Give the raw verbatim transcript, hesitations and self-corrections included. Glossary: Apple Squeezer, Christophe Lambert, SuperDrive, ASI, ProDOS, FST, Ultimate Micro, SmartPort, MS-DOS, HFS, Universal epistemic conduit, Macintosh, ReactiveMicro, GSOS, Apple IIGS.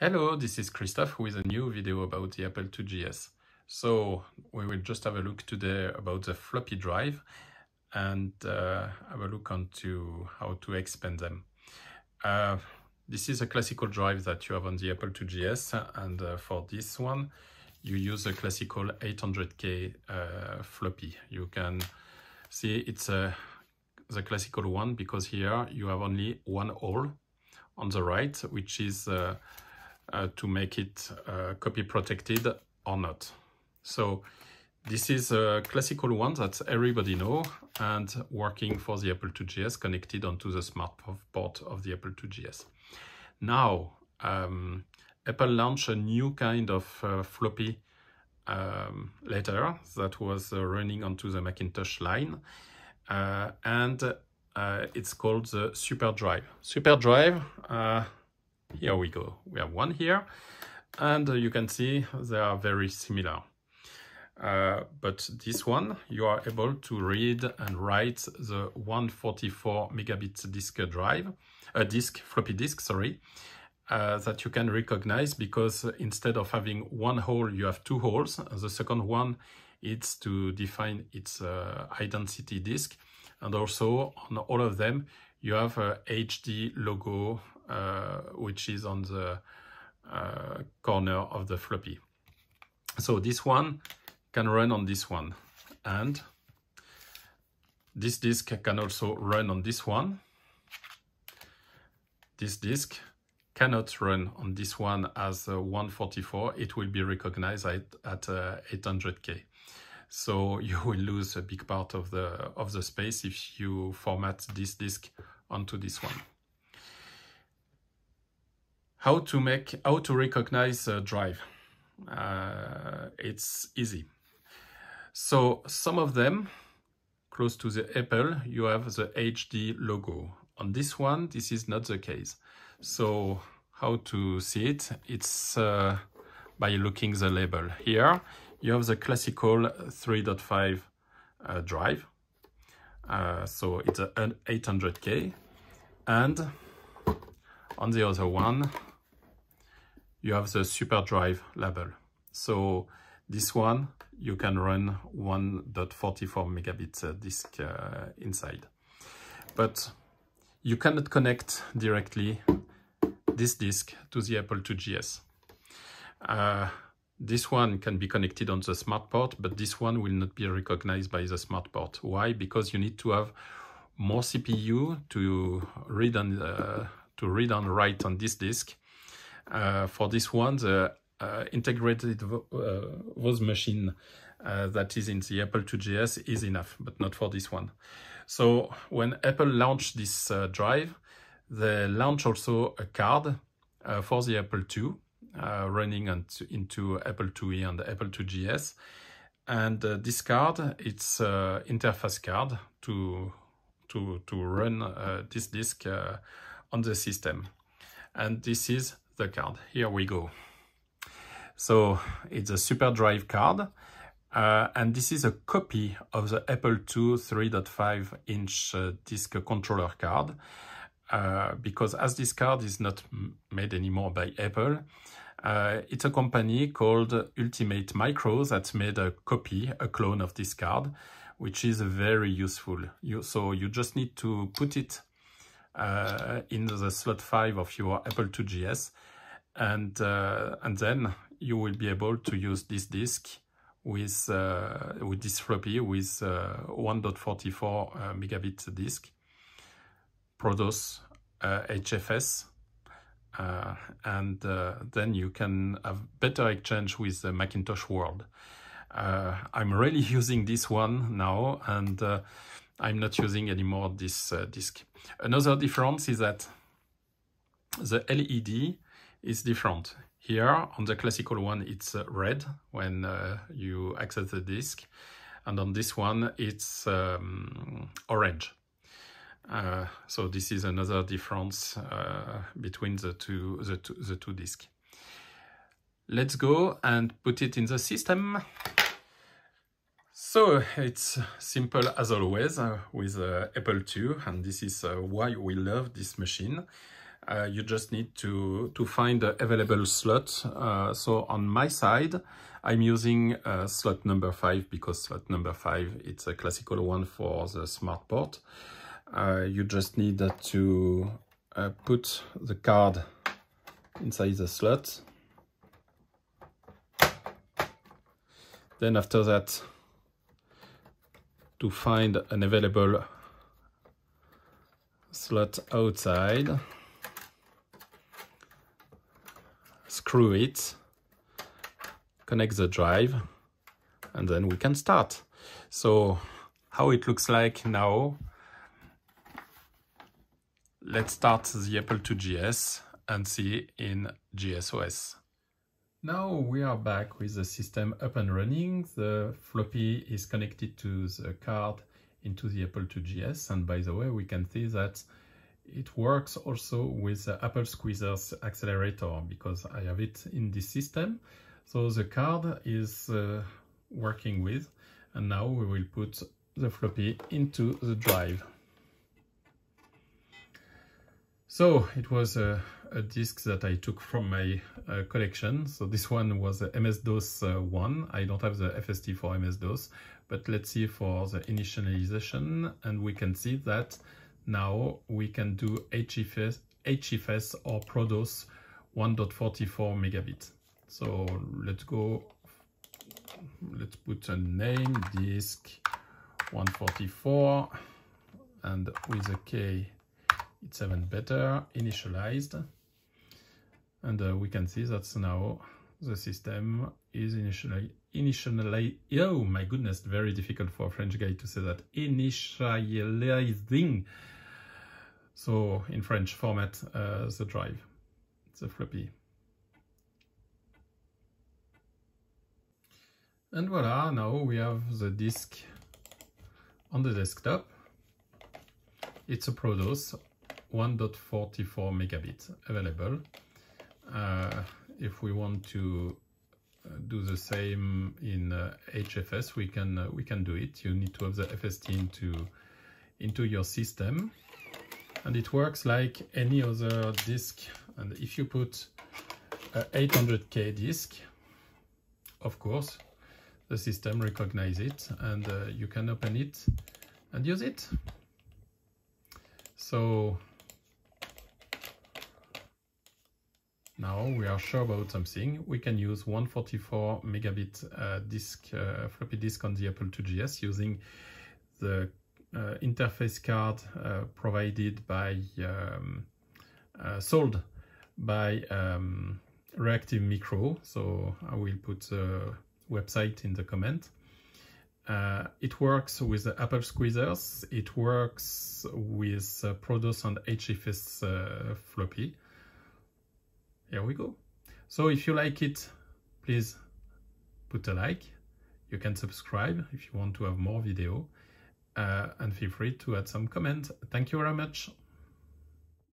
Hello, this is Christoph with a new video about the Apple two G S. So we will just have a look today about the floppy drive and uh, have a look onto how to expand them. Uh, this is a classical drive that you have on the Apple two G S, and uh, for this one you use a classical eight hundred K uh, floppy. You can see it's a, the classical one because here you have only one hole on the right, which is uh, Uh, to make it uh, copy protected or not. So this is a classical one that everybody know and working for the Apple two G S connected onto the SmartPort of the Apple two G S. Now um, Apple launched a new kind of uh, floppy um, later that was uh, running onto the Macintosh line, uh, and uh, it's called the SuperDrive. SuperDrive. Uh, Here we go. We have one here, and uh, you can see they are very similar. Uh, but this one, you are able to read and write the one forty-four megabit disk drive, a uh, disk floppy disk, sorry, uh, that you can recognize because instead of having one hole, you have two holes. The second one is to define its uh, identity disk, and also on all of them, you have a H D logo. Uh, which is on the uh, corner of the floppy. So this one can run on this one, and this disk can also run on this one. This disk cannot run on this one as uh, one forty-four. It will be recognized at, at uh, eight hundred K. So you will lose a big part of the, of the space if you format this disk onto this one. How to make, how to recognize a drive? Uh, it's easy. So some of them, close to the Apple, you have the H D logo. On this one, this is not the case. So how to see it? It's uh, by looking the label. Here you have the classical three point five uh, drive. Uh, so it's an eight hundred K, and on the other one, you have the SuperDrive label. So this one, you can run one forty-four megabit uh, disk uh, inside. But you cannot connect directly this disk to the Apple two G S. Uh, this one can be connected on the SmartPort, but this one will not be recognized by the SmartPort. Why? Because you need to have more C P U to read and uh, to read and write on this disk. Uh, for this one, the uh, integrated vo uh, V O S machine uh, that is in the Apple two G S is enough, but not for this one. So when Apple launched this uh, drive, they launched also a card uh, for the Apple two, uh, running into, into Apple two E and Apple two G S. And uh, this card, it's an interface card to, to, to run uh, this disk uh, on the system, and this is the card. Here we go. So it's a SuperDrive card, uh, and this is a copy of the Apple two three point five inch uh, disk controller card, uh, because as this card is not made anymore by Apple, uh, it's a company called Ultimate Micro that made a copy, a clone of this card, which is very useful. You, so you just need to put it Uh, in the slot five of your Apple two G S, and uh, and then you will be able to use this disk with uh, with this floppy with uh, one forty-four uh, megabit disk, ProDOS, uh, H F S, uh, and uh, then you can have better exchange with the Macintosh world. Uh, I'm really using this one now, and Uh, I'm not using anymore this uh, disk. Another difference is that the L E D is different. Here on the classical one, it's uh, red when uh, you access the disk, and on this one, it's um, orange. Uh, so this is another difference uh, between the two, the two, the two disks. Let's go and put it in the system. So it's simple as always uh, with uh, Apple two, and this is uh, why we love this machine. Uh, you just need to, to find the available slot. Uh, so on my side, I'm using uh, slot number five because slot number five, it's a classical one for the smart port. Uh, you just need to uh, put the card inside the slot. Then after that, to find an available slot outside, screw it, connect the drive, and then we can start. So how it looks like now, let's start the Apple I I G S and see in G S O S. Now we are back with the system up and running. The floppy is connected to the card into the Apple I I G S, and by the way, we can see that it works also with the Apple Squeezer's accelerator because I have it in this system. So the card is uh, working with, and now we will put the floppy into the drive. So it was a, a disk that I took from my uh, collection. So this one was the M S DOS uh, one. I don't have the F S T for M S DOS, but let's see for the initialization, and we can see that now we can do H F S, H F S or ProDOS one point four four megabit. So let's go, let's put a name, disk one forty-four, and with a K it's even better, initialized. And uh, we can see that now the system is initially, initially, oh my goodness, very difficult for a French guy to say that, initializing. So in French format, uh, the drive, it's a floppy. And voila, now we have the disk on the desktop. It's a ProDOS one point four four megabit available. Uh, if we want to do the same in uh, H F S, we can uh, we can do it. You need to have the F S T into into your system. And it works like any other disk. And if you put a eight hundred K disk, of course, the system recognizes it, and uh, you can open it and use it. So now we are sure about something. We can use one forty-four megabit uh, disk, uh, floppy disk on the Apple I I G S using the uh, interface card uh, provided by, um, uh, sold by um, ReactiveMicro. So I will put the website in the comment. Uh, it works with the Apple Squeezers. It works with uh, ProDOS and H F S uh, floppy. Here we go. So if you like it, please put a like. You can subscribe if you want to have more video, uh, and feel free to add some comment. Thank you very much.